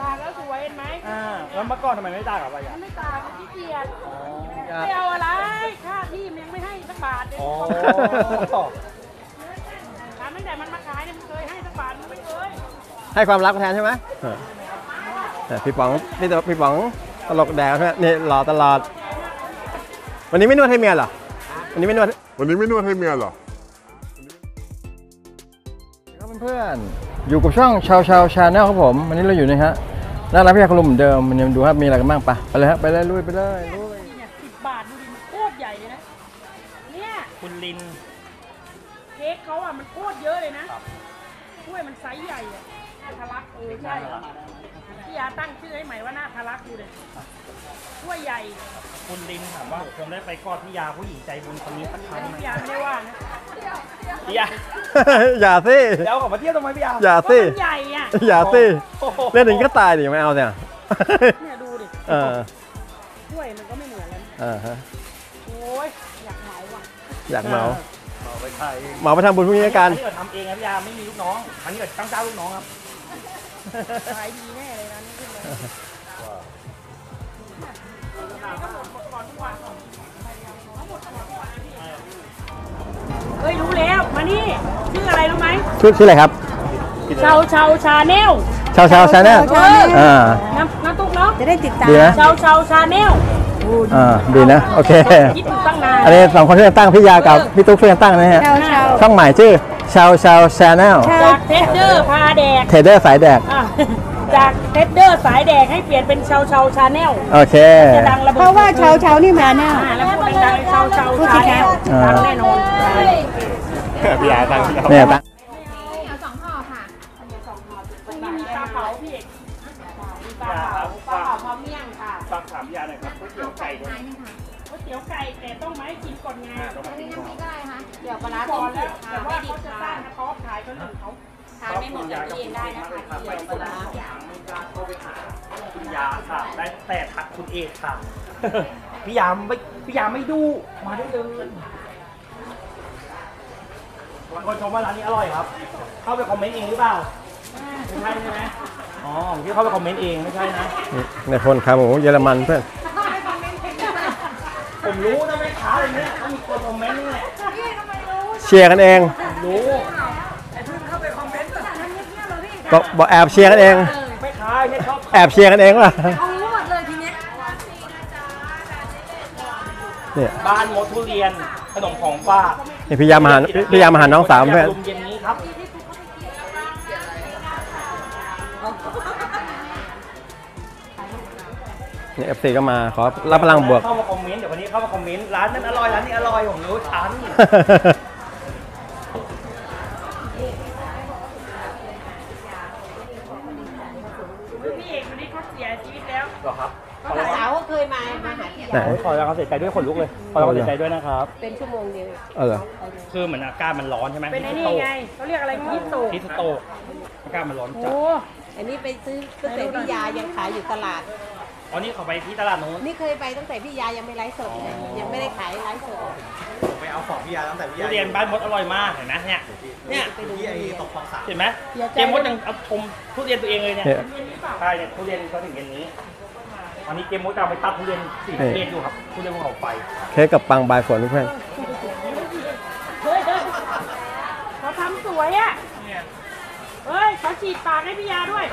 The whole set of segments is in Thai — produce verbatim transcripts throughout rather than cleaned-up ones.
ตากแล้วสวยเห็นไหมอ่าแล้วเมื่อก่อนทำไมไม่ตากอะไรอ่ะไม่ตากขี้เกียจไม่เอาอะไรค่าที่มันยังไม่ให้สักบาทเลยถามตั้งแต่มันมาขายเนี่ยมันเคยให้สักบาทมันไม่เคยให้ความรักแทนใช่ไหมพี่ป๋องพี่พี่ป๋องตลกแดงใช่ไหมนี่หล่อตลอดวันนี้ไม่นวดให้เมียเหรอวันนี้ไม่นวดวันนี้ไม่นวดให้เมียเหรอครับเพื่อนๆอยู่กับช่องชาวชาวชาแนลครับผมวันนี้เราอยู่นี่ฮะน่ารักพี่ยาคลุมเดิมวันนี้ดูครับมีอะไรกันบ้างปะไปเลยฮะไปเลยลุยไปเลยลุยสิบบาทดูดิมันโคตรใหญ่เลยนะเนี่ยคุณลินเค้กเขาอ่ะมันโคตรเยอะเลยนะถ้วยมันไซส์ใหญ่อะหน้าทะลักเออใช่พี่ยาตั้งชื่อให้ใหม่ว่าหน้าทะลักดูเลยถ้วยใหญ่คุณลินถามว่าผมได้ไปกอดพี่ยาผู้หญิงใจบุญคนนี้สักครั้งไหมพี่ยาไม่ได้ว่านะพี่ยาอย่าสิเดี๋ยวกลับมาเที่ยวทำไมพี่ยาอย่าสิใหญ่อะอย่าสิเล่นหนึ่งก็ตายดิไม่เอาเนี่ยเนี่ยดูดิเออถ้วยมันก็ไม่เหมือนกันอ่าฮะโอ้ยอยากเหมาว่ะอยากเหมาเหมาไปใครเหมาไปทำบุญพวกนี้กันอันนี้เราทำเองครับพี่ยาไม่มีลูกน้องอันนี้เราตั้งเจ้าลูกน้องครับขายดีแน่เลยนะนี่ขึ้นเลยเฮ้ยรู้แล้วมานี่ชื่ออะไรรู้ไหมชื่อชื่ออะไรครับชาวชาวชาแนลชาวชาวชาแนลน้ำน้ำตุ๊กเนาะจะได้ติดตามชาวชาวชาแนลอ่าดีนะโอเคอันนี้สองคนที่จะตั้งพี่ยากับพี่ตุ๊กเพื่อนตั้งนะฮะช่องใหม่ชื่อชาวชาวชาแนลจากเทสเดอร์พาแดกเทสเดอร์สายแดกจากเทสเดอร์สายแดกให้เปลี่ยนเป็นชาวชาวชาแนลโอเคเพราะว่าชาวชาวนี่มาแน่แล้วพูดดังๆชาวชาวชาแนลตั้งแน่นอนพี่ยาตั้งเนี่ยตั้งเอาสองห่อค่ะสองห่อไม่มีปลาเผาพี่เอกมีปลาเผาปลาเผาพร้อมเมี่ยงค่ะปลาเผาพี่ยาหน่อยครับก๋วยเตี๋ยวไก่ด้วยก๋วยเตี๋ยวไก่แต่ต้องไม่กินก่อนไงอันนี้น้ำพริกอะไรคะเดี๋ยวปลาต้มแล้วแต่ว่าเขาจะสร้างกระต๊อบขายเขาหนึ่งเขาทานไม่หมดแต่กินได้นะคะเดี๋ยวปลาอย่างมีปลาโทรไปหาคุณยาค่ะได้แต่ทักคุณเอกค่ะพี่ยาไม่พี่ยาไม่ดูมาได้เลยคนชมว่าร้านนี้อร่อยครับเข้าไปคอมเมนต์เองหรือเปล่าไม่ใช่ใช่ไหมอ๋อผมคิดเข้าไปคอมเมนต์เองไม่ใช่นะในคนขาหมูเยอรมันเพื่อนผมรู้นะแม่ค้าอะไรเนี่ยต้องมีคนคอมเมนต์นี่แหละเชียร์กันเองรู้แต่เพิ่งเข้าไปคอมเมนต์บอกแอบเชียร์กันเองไม่ขายไม่ชอบแอบเชียร์กันเองว่ะเอาหมดเลยทีเนี้ยเนี่ยบ้านมดทุเรียนขนมของฝากนี่พยายามหาพยายามหาน้องสามเพื่อนเนี่ยเอฟซีก็มาขอรับพลังบวกเข้ามาคอมเมนต์เดี๋ยววันนี้เข้ามาคอมเมนต์ร้านนั้นอร่อยร้านนี้อร่อยผมรู้ชั้นพี่เอกวันนี้เขาเสียชีวิตแล้วหรอครับสาวก็เคยมามาหาที่ไหนขอเราเสียใจด้วยขนลุกเลยขอเราเสียใจด้วยนะครับเป็นชั่วโมงเดียวเออคือเหมือนอากาศมันร้อนใช่ไหมเป็นนี่ไงเขาเรียกอะไรฮิสโตฮิสโตอากาศมันร้อนจัดอันนี้ไปซื้อตั้งแต่พี่ยายังขายอยู่ตลาดอ๋อนี่เขาไปที่ตลาดโน้นนี่เคยไปตั้งแต่พี่ยายังไม่ไลฟ์สดยังไม่ได้ขายไลฟ์สดไปเอาของพี่ยาตั้งแต่พี่ยาเรียนบ้านมดอร่อยมากเห็นไหมเนี่ยเนี่ยพี่ไอตกของสามเห็นไหมเจมมดยังเอาชมทุเรียนตัวเองเลยเนี่ยใช่เนี่ยทุเรียนเขาถึงเย็นนี้อันนี้เกมโมจะไปตัดทุเรียนสี่เมตรดูครับทุเรียนของเขาไปเค้กกับปังบายฝนทุกเพื่อนเฮ้ยเขาทำสวยอ่ะเฮ้ยเขาฉีดปากให้พี่ยาด้วย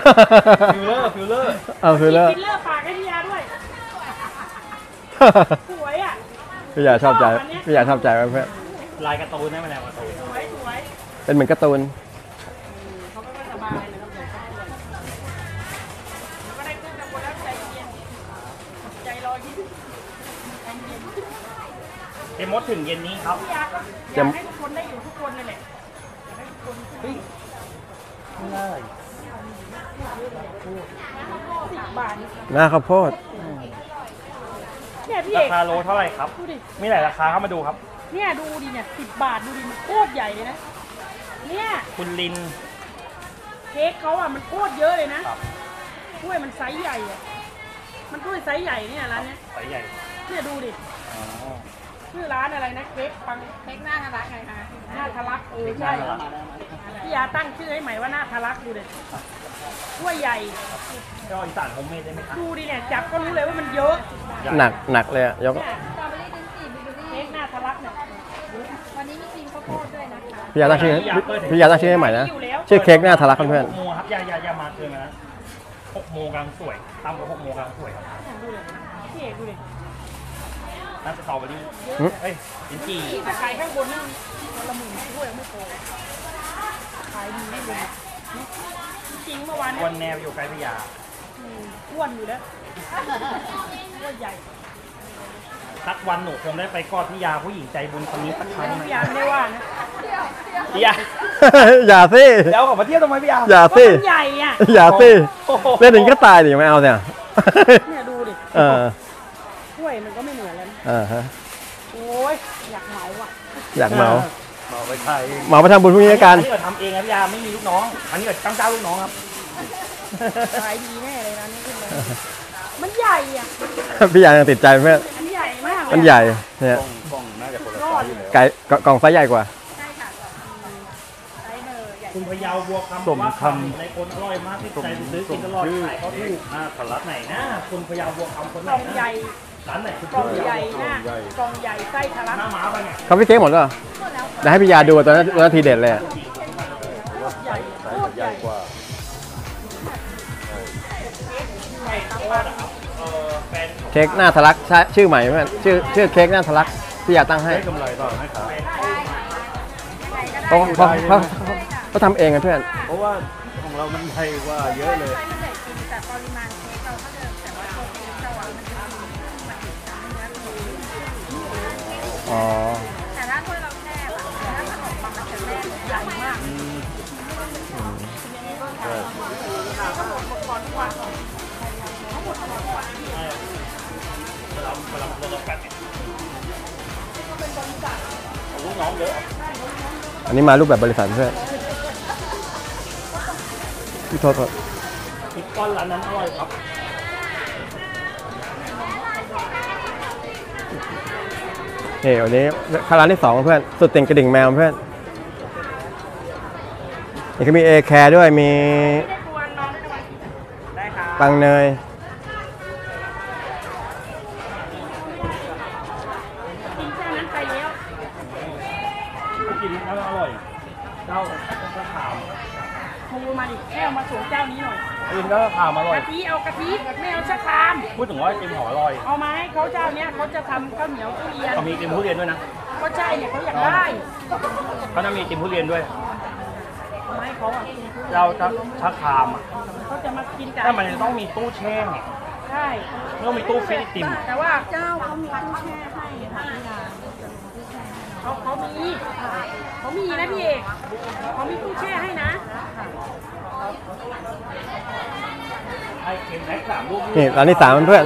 ฟิลเลอร์ฟิลเลอร์เอาฟิลเลอร์ฟิลเลอร์ปากให้พี่ยาด้วยสวยอ่ะพี่ยาชอบใจพี่ยาชอบใจไหมเพื่อนลายการ์ตูนได้ไหมเนี่ยการ์ตูนสวยสวยเป็นเหมือนการ์ตูนเขาไม่สบายเลยเจมส์ถึงเย็นนี้ครับอยากให้ทุกคนได้อยู่ทุกคนเลยแหละอยากให้ทุกคนเฮ้ยง่ายหน้าข้าวโพดราคาโลเท่าไหร่ครับมีหลายราคาเข้ามาดูครับเนี่ยดูดิเนี่ยสิบบาทดูดิมันโคตรใหญ่เลยนะเนี่ยคุณลินเค้กเขาอ่ะมันโคตรเยอะเลยนะถ้วยมันไซส์ใหญ่อ่ะมันถ้วยไซส์ใหญ่เนี่ยร้านเนี้ยไซส์ใหญ่เนี่ยดูดิ ชื่อร้านอะไรนะเค้กปังเค้กหน้าทะลักไงคะหน้าทะลักเออใช่พี่ยาตั้งชื่อให้ใหม่ว่าหน้าทะลักดูเลยถ้วยใหญ่ยอดอีสานผมไม่ได้ไหมครับดูดิเนี่ยจับก็รู้เลยว่ามันเยอะหนักหนักเลยอะยกเค้กหน้าทะลักเนี่ยวันนี้มีครีมข้าวโพดด้วยนะคะพี่ยาตั้งชื่อพี่ยาตั้งชื่อให้ใหม่นะชื่อเค้กหน้าทะลักเพื่อนโมครับยายายามาเกินนะหกโมกลางสวยตามกับหกโมกลางสวยครับดูเลยพี่เอกดูเลยน้ำสตรอเบอรี่เฮ้ยลิ้นจี่ตะไคร้ข้างบนนี่ละมุนด้วยไม่โกงขายดีไม่เลยจริงเมื่อวานวันแนวอยู่ไกลพยาอ้วนอยู่แล้วอ้วนใหญ่สักวันหนูคงได้ไปกอดพี่ยาผู้หญิงใจบุญคนนี้สักครั้งพี่ยาไม่ได้ว่านะพี่ยาอย่าซิแล้วออกมาเที่ยวทำไมพี่ยาอย่าซิใหญ่อะอย่าซิเล่นหนึ่งก็ตายดิไม่เอาเนี่ยเนี่ยดูดิถ้วยมันก็ไม่เหมือนแล้วอ่าฮะโอ้ยอยากเมาอ่ะอยากเมาเมาไปไทยเมาไปทำบุญพวกนี้กันอันนี้ก็ทำเองนะพี่ยาไม่มีลูกน้องอันนี้ก็ตั้งเจ้าลูกน้องครับขายดีแน่เลยนะนี่ขึ้นเลยมันใหญ่อ่ะพี่ยายังติดใจไหมมันใหญ่เนี่ยกล่องน่าจะคนละไซส์อยู่แล้วไก่กล่องไซส์ใหญ่กว่าใช่ค่ะไซส์เนยใหญ่คุณพะเยาบัวคำสมคำในคนอร่อยมากที่ใจซื้อกินตลอดขายเขาถูกนะร้านไหนนะคุณพะเยาบัวคำคนไหนใหญ่ร้านไหนกล่องใหญ่นะกล่องใหญ่ไส้ทะลักหน้าหมาไปเนี่ยเขาพี่เค้กหมดแล้วเดี๋ยวให้พี่ยาดูตอนนั้นตอนนั้นทีเด็ดเลยใหญ่ใหญ่กว่าเค้กหน้าทะลักชื่อใหม่ไหมชื่อชื่อเค้กหน้าทะลักพี่อยากตั้งให้กำไรต่อให้ครับเพราะเพราะเพราะเขาทำเองไงเพื่อนเพราะว่าของเรามันใหญ่กว่าเยอะเลยแต่ปริมาณเค้กเราก็เดิมแต่ว่าตัวเค้กเราอ่ะมันจะมีมันติดน้ำเนื้อมีอ๋อแต่ถ้าถ้วยเราแคบอ่ะถ้าขนมปังมันจะแน่นใหญ่มากอันนี้มารูปแบบบริษัทใช่พี่โทษครับอีกก้อนร้านนั้นอร่อยครับเฮ้ยวันนี้ข้าวร้านที่สองเพื่อนสุดเต่งกระดิ่งแมวเพื่อนนี่ก็มีเอแคร์ด้วยมีปังเนยก็ทำอร่อยกะทิเอากะทิไม่เอาชะครามพูดถึงว่าเค็มหออร่อยเอาไหมเขาเจ้าเนี้ยเขาจะทำข้าวเหนียวทุเรียนเขามีเค็มทุเรียนด้วยนะก็ใช่เนี่ยเขาอยากได้เขาจะมีเค็มทุเรียนด้วยไม่เขาอ่ะเราจะชะครามอ่ะเขาจะมากินกันถ้ามันต้องมีตู้แช่ใช่ต้องมีตู้ฟรีซติ่มแต่ว่าเจ้าเขามีตู้แช่ให้เขาเขามีเขามีนะพี่เอกเขามีตู้แช่ให้นะนี่ร้านที่สามเพื่อน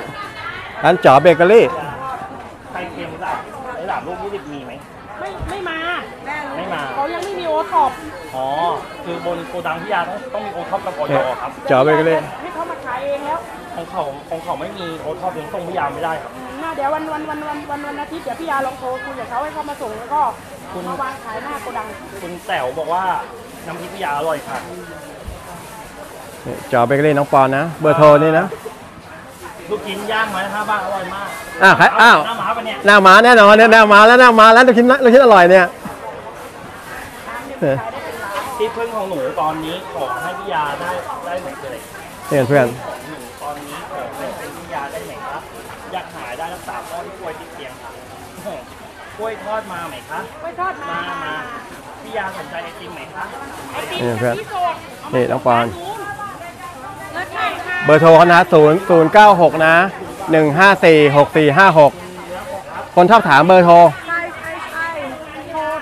ร้านจ๋อเบเกอรี่ไข่เค็มสามสามลูกยี่สิบมีไหมไม่ไม่มาไม่มาเขายังไม่มีโอท็อปอ๋อคือบนโกดังพิยาต้องต้องมีโอท็อปกับออยครับจ๋อเบเกอรี่ให้เขามาขายเองแล้วของเขาของเขาไม่มีโอท็อปยังส่งพิยาไม่ได้ครับน่าเดี๋ยววันวันวันวันวันวันอาทิตย์เดี๋ยวพิยาลองโทรคุยกับเขาให้เขามาส่งแล้วก็มาวางขายหน้าโกดังคุณแต๋วบอกว่าน้ำพริกพิยาอร่อยค่ะจอเบเกอรี่น้องปอนนะเบอร์โทรนี่นะลูกชิ้นย่างมาห้าบาทอร่อยมากอ้าวอ้าวหน้าม้าปะเนี่ยหน้าม้าแน่นอนเนี่ยหน้าม้าแล้วหน้าม้าแล้วลูกชิ้นลูกชิ้นอร่อยเนี่ยที่เพิ่งของหนูตอนนี้ขอให้พี่ยาได้ได้ไหมเลยเพื่อนเพื่อนตอนนี้ขอให้เป็นพี่ยาได้ไหมครับอยากหายได้รักษาพ่อที่ป่วยติดเตียงครับกล้วยทอดมาไหมครับกล้วยทอดมาพี่ยาสนใจไอติมไหมครับไอติมที่สดนี่น้องปอนเบอร์โทรเขานะศูนย์ ศูนย์ เก้า หกนะหนึ่ง ห้า สี่ หก สี่ ห้า หกคนชอบถามเบอร์โทร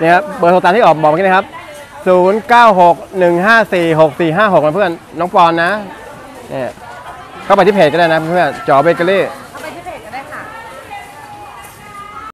เนี่ยครับเบอร์โทรตามที่ออกบอกเมื่อกี้นะครับศูนย์ เก้า หก หนึ่ง ห้า สี่ หก สี่ ห้า หกนะเพื่อนน้องปอนนะเนี่ยเข้าไปที่เพจก็ได้นะเพื่อนจอเบเกอรี่